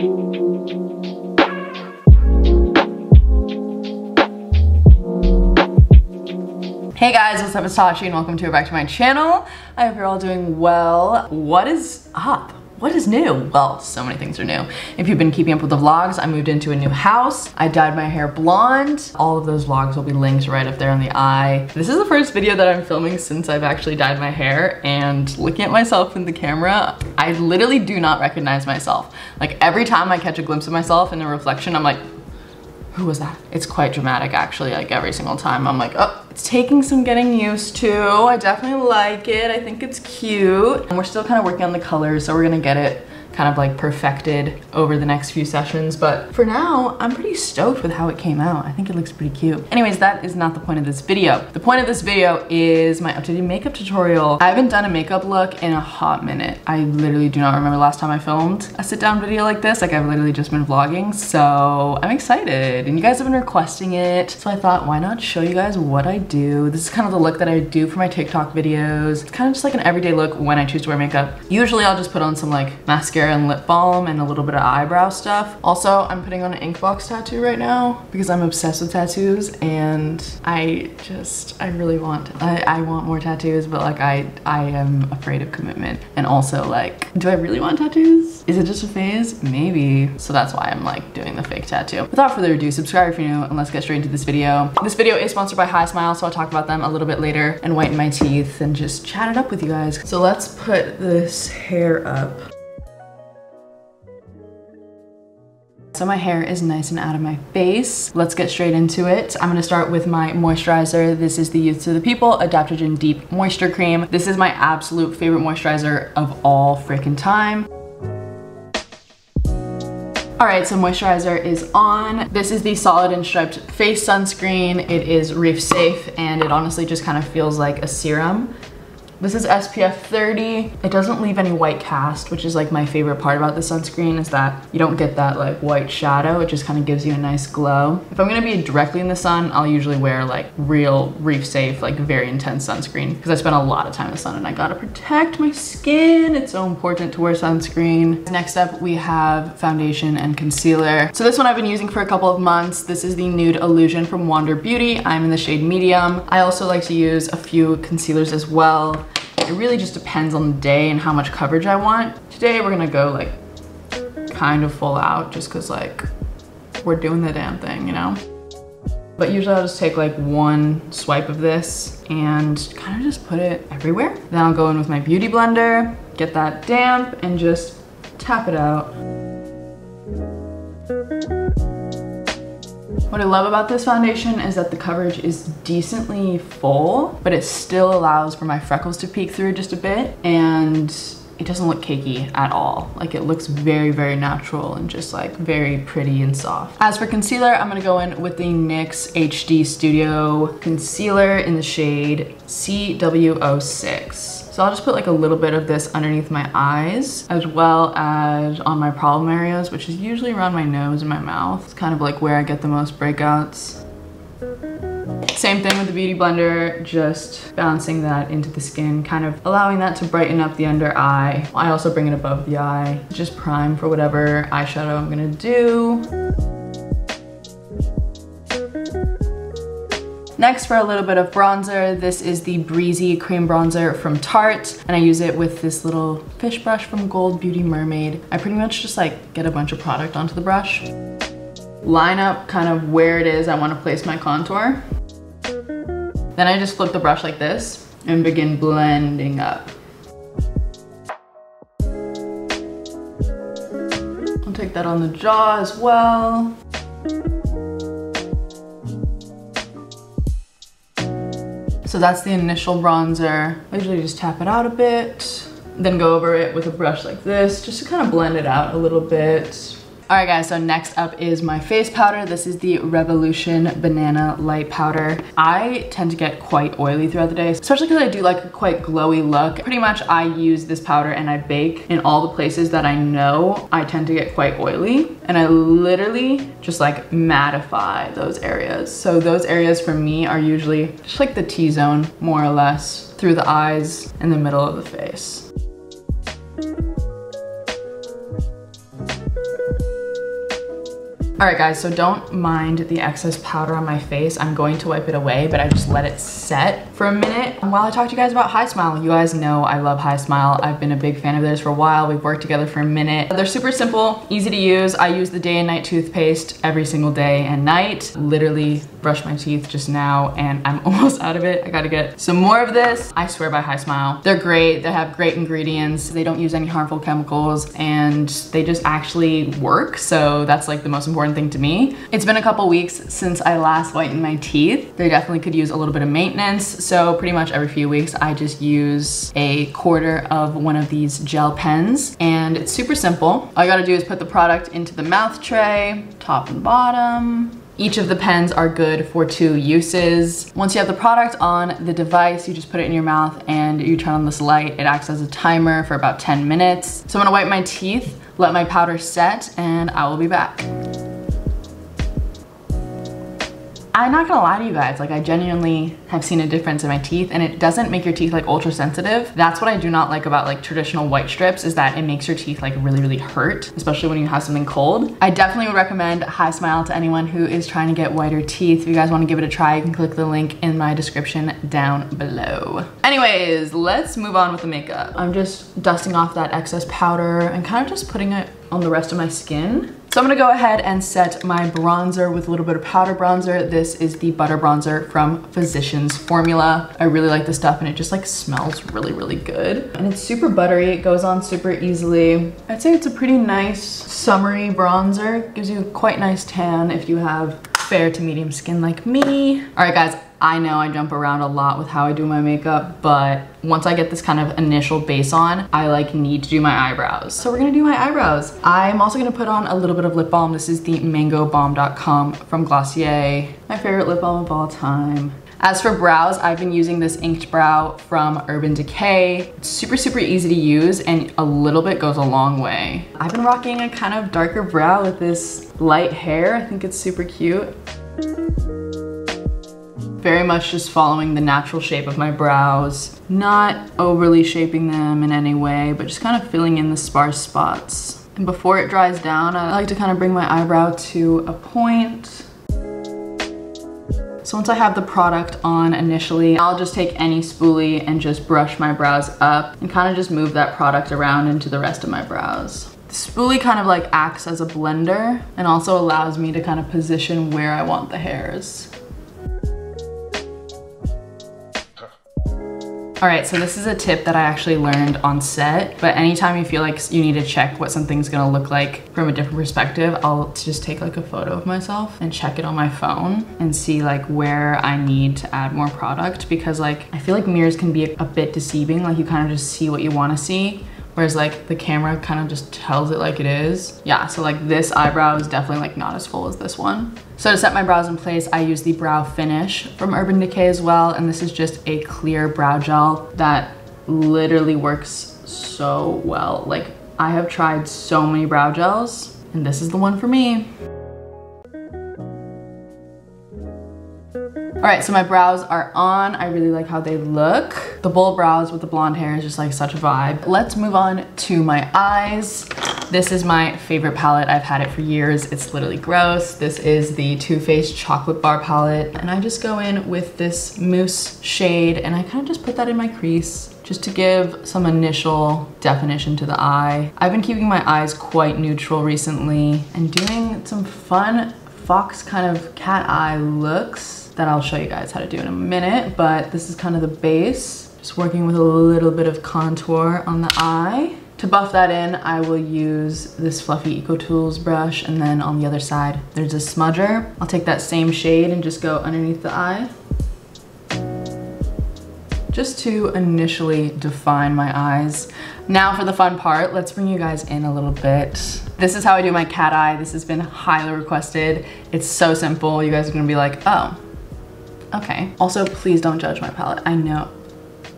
Hey guys, what's up? It's Tatchi and welcome back to my channel. I hope you're all doing well. What is up? What is new? Well, so many things are new. If you've been keeping up with the vlogs, I moved into a new house. I dyed my hair blonde. All of those vlogs will be linked right up there in the eye. This is the first video that I'm filming since I've actually dyed my hair, and looking at myself in the camera, I literally do not recognize myself. Like every time I catch a glimpse of myself in a reflection, I'm like, who was that? It's quite dramatic actually, like every single time. I'm like, oh, it's taking some getting used to. I definitely like it. I think it's cute. And we're still kind of working on the colors, so we're gonna get it kind of like perfected over the next few sessions. But for now, I'm pretty stoked with how it came out. I think it looks pretty cute. Anyways, that is not the point of this video. The point of this video is my updated makeup tutorial. I haven't done a makeup look in a hot minute. I literally do not remember last time I filmed a sit down video like this. Like I've literally just been vlogging, so I'm excited. And you guys have been requesting it. So I thought, why not show you guys what I do? This is kind of the look that I do for my TikTok videos. It's kind of just like an everyday look when I choose to wear makeup. Usually I'll just put on some like mascara and lip balm and a little bit of eyebrow stuff. Also, I'm putting on an ink box tattoo right now because I'm obsessed with tattoos, and I really want, I want more tattoos, but like I am afraid of commitment. And also like, do I really want tattoos? Is it just a phase? Maybe. So that's why I'm like doing the fake tattoo. Without further ado, subscribe if you're new and let's get straight into this video. This video is sponsored by HiSmile, so I'll talk about them a little bit later and whiten my teeth and just chat it up with you guys. So let's put this hair up. So my hair is nice and out of my face. Let's get straight into it. I'm gonna start with my moisturizer. This is the Youth To The People Adaptogen Deep Moisture Cream. This is my absolute favorite moisturizer of all freaking time. All right, so moisturizer is on. This is the Solid and Striped Face Sunscreen. It is reef safe, and it honestly just kind of feels like a serum. This is SPF 30. It doesn't leave any white cast, which is like my favorite part about the sunscreen, is that you don't get that like white shadow. It just kind of gives you a nice glow. If I'm gonna be directly in the sun, I'll usually wear like real reef safe, like very intense sunscreen, because I spend a lot of time in the sun and I gotta protect my skin. It's so important to wear sunscreen. Next up, we have foundation and concealer. So this one I've been using for a couple of months. This is the Nude Illusion from Wander Beauty. I'm in the shade medium. I also like to use a few concealers as well. It really just depends on the day and how much coverage I want. Today we're gonna go like kind of full out just cause like we're doing the damn thing, you know? But usually I'll just take like one swipe of this and kind of just put it everywhere. Then I'll go in with my beauty blender, get that damp and just tap it out. What I love about this foundation is that the coverage is decently full, but it still allows for my freckles to peek through just a bit, and it doesn't look cakey at all. Like it looks very, very natural and just like very pretty and soft. As for concealer, I'm gonna go in with the NYX HD Studio Concealer in the shade CW06. So I'll just put like a little bit of this underneath my eyes as well as on my problem areas, which is usually around my nose and my mouth. It's kind of like where I get the most breakouts. Same thing with the beauty blender, just bouncing that into the skin, kind of allowing that to brighten up the under eye. I also bring it above the eye, just prime for whatever eyeshadow I'm gonna do. Next, for a little bit of bronzer, this is the Breezy Cream Bronzer from Tarte, and I use it with this little fish brush from Gold Beauty Mermaid. I pretty much just like get a bunch of product onto the brush, line up kind of where it is I want to place my contour. Then I just flip the brush like this and begin blending up. I'll take that on the jaw as well. So that's the initial bronzer. I usually just tap it out a bit, then go over it with a brush like this, just to kind of blend it out a little bit. All right guys, so next up is my face powder. This is the Revolution Banana Light Powder. I tend to get quite oily throughout the day, especially because I do like a quite glowy look. Pretty much I use this powder and I bake in all the places that I know I tend to get quite oily. And I literally just like mattify those areas. So those areas for me are usually just like the T-zone, more or less, through the eyes and the middle of the face. Alright guys, so don't mind the excess powder on my face. I'm going to wipe it away, but I just let it set for a minute. And while I talk to you guys about HiSmile, you guys know I love HiSmile. I've been a big fan of theirs for a while. We've worked together for a minute. They're super simple, easy to use. I use the day and night toothpaste every single day and night. Literally brushed my teeth just now and I'm almost out of it. I gotta get some more of this. I swear by HiSmile. They're great. They have great ingredients. They don't use any harmful chemicals and they just actually work. So that's like the most important thing to me. It's been a couple weeks since I last whitened my teeth. They definitely could use a little bit of maintenance, so pretty much every few weeks I just use a quarter of one of these gel pens and it's super simple. All you gotta do is put the product into the mouth tray, top and bottom. Each of the pens are good for 2 uses. Once you have the product on the device, you just put it in your mouth and you turn on this light. It acts as a timer for about 10 minutes. So I'm gonna wipe my teeth, let my powder set, and I will be back. I'm not gonna lie to you guys, like I genuinely have seen a difference in my teeth and it doesn't make your teeth like ultra sensitive. That's what I do not like about like traditional white strips is that it makes your teeth like really hurt, especially when you have something cold. I definitely would recommend HiSmile to anyone who is trying to get whiter teeth. If you guys wanna give it a try, you can click the link in my description down below. Anyways, let's move on with the makeup. I'm just dusting off that excess powder and kind of just putting it on the rest of my skin. So I'm gonna go ahead and set my bronzer with a little bit of powder bronzer. This is the butter bronzer from Physicians Formula. I really like this stuff and it just like smells really good. And it's super buttery, it goes on super easily. I'd say it's a pretty nice summery bronzer. Gives you a quite nice tan if you have fair to medium skin like me. All right guys, I know I jump around a lot with how I do my makeup, but once I get this kind of initial base on, I like need to do my eyebrows. So we're gonna do my eyebrows. I'm also gonna put on a little bit of lip balm. This is the mangobalm.com from Glossier. My favorite lip balm of all time. As for brows, I've been using this inked brow from Urban Decay. It's super easy to use and a little bit goes a long way. I've been rocking a kind of darker brow with this light hair. I think it's super cute. Very much just following the natural shape of my brows, not overly shaping them in any way, but just kind of filling in the sparse spots. And before it dries down, I like to kind of bring my eyebrow to a point. So once I have the product on initially, I'll just take any spoolie and just brush my brows up and kind of just move that product around into the rest of my brows. The spoolie kind of like acts as a blender and also allows me to kind of position where I want the hairs. All right, so this is a tip that I actually learned on set, but anytime you feel like you need to check what something's gonna look like from a different perspective, I'll just take like a photo of myself and check it on my phone and see like where I need to add more product, because like I feel like mirrors can be a bit deceiving, like you kind of just see what you wanna see, whereas like the camera kind of just tells it like it is. Yeah, so like this eyebrow is definitely like not as full as this one. So to set my brows in place, I use the Brow Finish from Urban Decay as well, and this is just a clear brow gel that literally works so well. Like, I have tried so many brow gels, and this is the one for me. All right, so my brows are on. I really like how they look. The bowl brows with the blonde hair is just like such a vibe. Let's move on to my eyes. This is my favorite palette. I've had it for years. It's literally gross. This is the Too Faced Chocolate Bar palette. And I just go in with this mousse shade and I kind of just put that in my crease just to give some initial definition to the eye. I've been keeping my eyes quite neutral recently and doing some fun fox kind of cat eye looks that I'll show you guys how to do in a minute, but this is kind of the base. Just working with a little bit of contour on the eye. To buff that in, I will use this fluffy EcoTools brush, and then on the other side, there's a smudger. I'll take that same shade and just go underneath the eye. Just to initially define my eyes. Now for the fun part, let's bring you guys in a little bit. This is how I do my cat eye. This has been highly requested. It's so simple. You guys are gonna be like, oh, okay. Also, please don't judge my palette. I know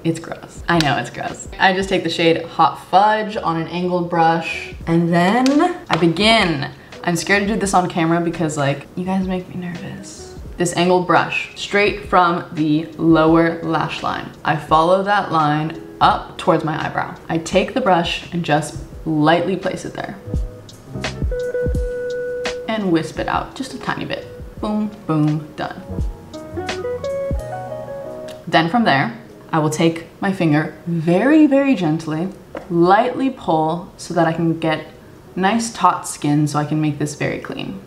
it's gross. I know it's gross. I just take the shade Hot Fudge on an angled brush and then I begin. I'm scared to do this on camera because like, you guys make me nervous. This angled brush, straight from the lower lash line. I follow that line up towards my eyebrow. I take the brush and just lightly place it there. and wisp it out just a tiny bit. Boom, boom, done. Then from there, I will take my finger very, very gently, lightly pull so that I can get nice taut skin so I can make this very clean.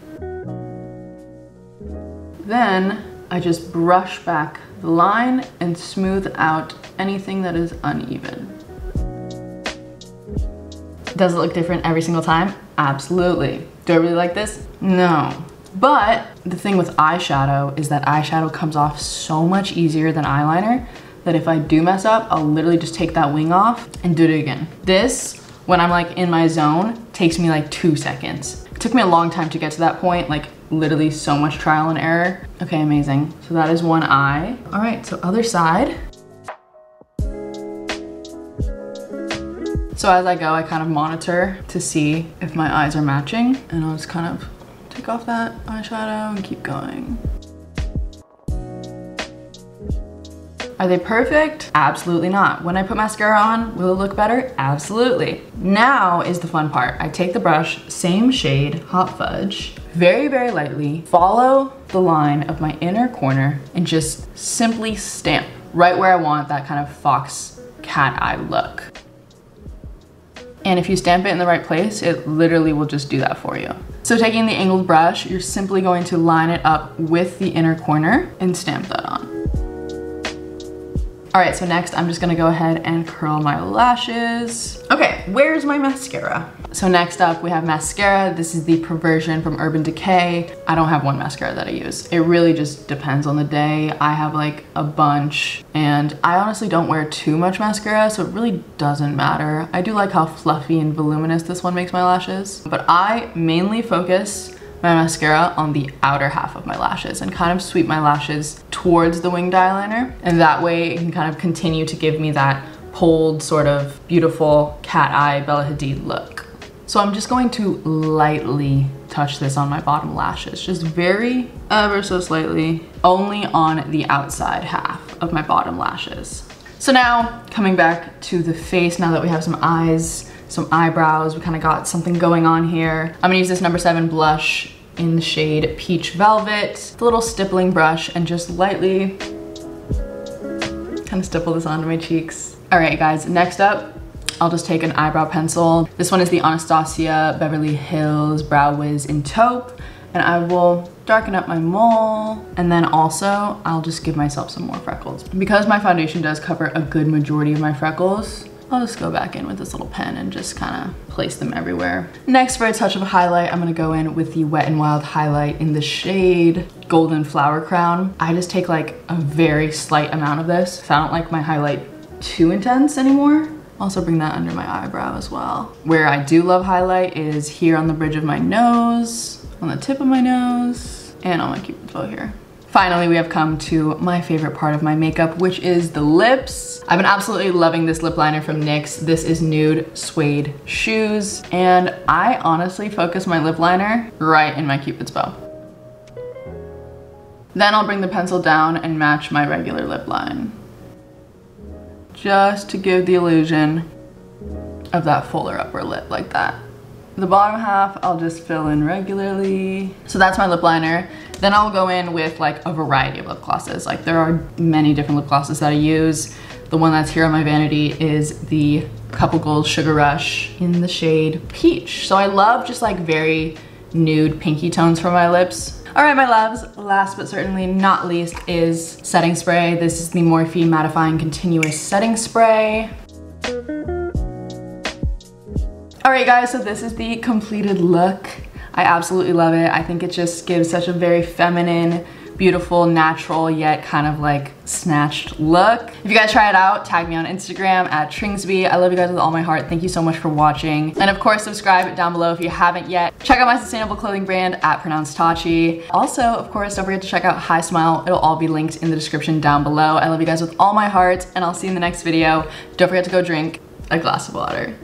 Then I just brush back the line and smooth out anything that is uneven. Does it look different every single time? Absolutely. Do I really like this? No. But the thing with eyeshadow is that eyeshadow comes off so much easier than eyeliner that if I do mess up, I'll literally just take that wing off and do it again. This, when I'm like in my zone, takes me like 2 seconds. It took me a long time to get to that point, like literally so much trial and error. Okay, amazing. So that is one eye. All right, so other side. So as I go, I kind of monitor to see if my eyes are matching, and I'll just kind of take off that eyeshadow and keep going. Are they perfect? Absolutely not. When I put mascara on, will it look better? Absolutely. Now is the fun part. I take the brush, same shade, Hot Fudge, very, very lightly, follow the line of my inner corner and just simply stamp right where I want that kind of fox cat eye look. And if you stamp it in the right place, it literally will just do that for you. So taking the angled brush, you're simply going to line it up with the inner corner and stamp that on. All right, so next I'm just gonna go ahead and curl my lashes. Okay, where's my mascara? So next up we have mascara. This is the Perversion from Urban Decay. I don't have one mascara that I use. It really just depends on the day. I have like a bunch, and I honestly don't wear too much mascara, so it really doesn't matter. I do like how fluffy and voluminous this one makes my lashes, but I mainly focus my mascara on the outer half of my lashes and kind of sweep my lashes towards the winged eyeliner, and that way it can kind of continue to give me that pulled sort of beautiful cat eye Bella Hadid look. So I'm just going to lightly touch this on my bottom lashes, just very ever so slightly, only on the outside half of my bottom lashes. So now coming back to the face, now that we have some eyes, some eyebrows, we kind of got something going on here. I'm gonna use this No7 blush in the shade Peach Velvet, the little stippling brush, and just lightly kind of stipple this onto my cheeks. All right, guys, next up, I'll just take an eyebrow pencil. This one is the Anastasia Beverly Hills Brow Wiz in Taupe, and I will darken up my mole, and then also I'll just give myself some more freckles. Because my foundation does cover a good majority of my freckles, I'll just go back in with this little pen and just kind of place them everywhere. Next, for a touch of a highlight, I'm gonna go in with the Wet and Wild highlight in the shade Golden Flower Crown. I just take like a very slight amount of this if I don't like my highlight too intense anymore. Also bring that under my eyebrow as well. Where I do love highlight is here on the bridge of my nose, on the tip of my nose, and on my cupid's bow here. Finally, we have come to my favorite part of my makeup, which is the lips. I've been absolutely loving this lip liner from NYX. This is Nude Suede Shoes, and I honestly focus my lip liner right in my cupid's bow. Then I'll bring the pencil down and match my regular lip line, just to give the illusion of that fuller upper lip like that. The bottom half, I'll just fill in regularly. So that's my lip liner. Then I'll go in with like a variety of lip glosses. Like there are many different lip glosses that I use. The one that's here on my vanity is the Couple Gold Sugar Rush in the shade Peach. So I love just like very nude pinky tones for my lips. All right, my loves, last but certainly not least is setting spray. This is the Morphe Mattifying Continuous Setting Spray. All right, guys, so this is the completed look. I absolutely love it. I think it just gives such a very feminine, beautiful, natural, yet kind of like snatched look. If you guys try it out, tag me on Instagram at Tringsby. I love you guys with all my heart. Thank you so much for watching. And of course, subscribe down below if you haven't yet. Check out my sustainable clothing brand at pronouncedtatchi. Also, of course, don't forget to check out HiSmile. It'll all be linked in the description down below. I love you guys with all my heart, and I'll see you in the next video. Don't forget to go drink a glass of water.